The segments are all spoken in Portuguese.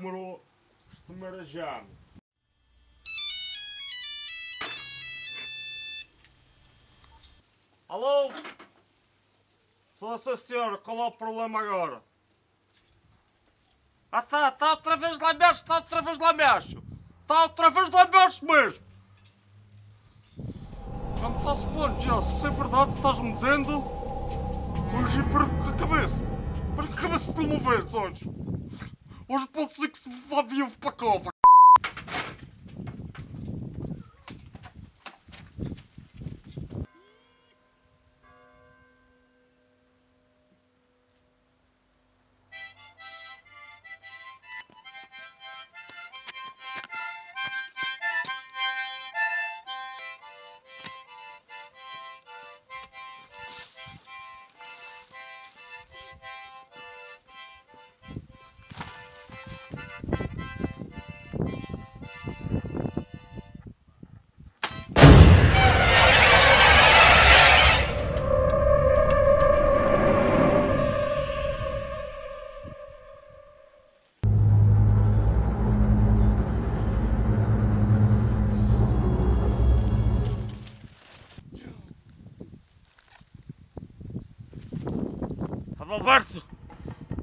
Ахмару Штумаражан. Алло? Sou a senhora, qual o problema agora? Ah tá, está outra vez lá mexo mesmo. Não me faço ponto, já, se é verdade estás-me dizendo, hoje perco a cabeça. Perco a cabeça de uma vez hoje. Hoje pode ser que se vá vivo para a cova. Adalberto,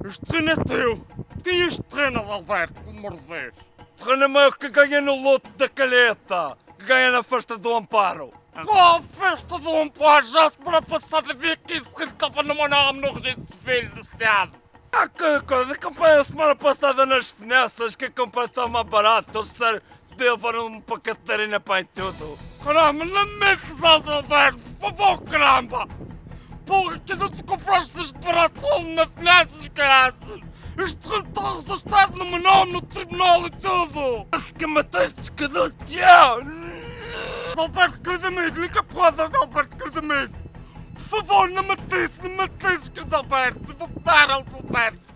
este terreno é teu! Quem é este terreno, Adalberto, pelo amor de Deus? O terreno é meu que ganha no loto da calheta, que ganha na festa do Amparo. Oh, festa do Amparo! Já a semana passada vi que esse terreno estava no meu nome no registro civil do Estado. Ah, que coisa! Comprei a semana passada nas finanças, que a compra está mais barata, eles disseram que deram-me para Catarina para em tudo. Caramba, não me metes, Adalberto, por favor, caramba! Porra, que não te compraste este barato na finanças, caraças! Este terreno está resistado no meu nome, no tribunal e tudo! Acho que mataste-te, caduto, já! Adalberto, querido amigo, liga para o Adalberto, querido amigo! Por favor, não me disse, querido Adalberto! Vou-te dar, Adalberto!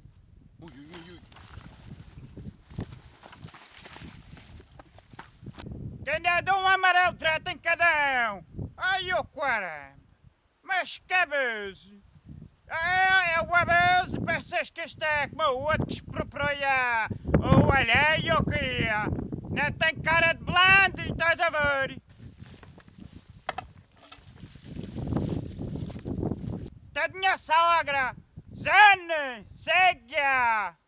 Ainda dou um amarelo trato em cada um! Ai, o cara! Mas que abuso! É o abuso, pensas que isto é como o outro que expropriou o alheio ou que é? Não tem cara de blando, estás a ver? Da minha sogra! Zane! Segue-a!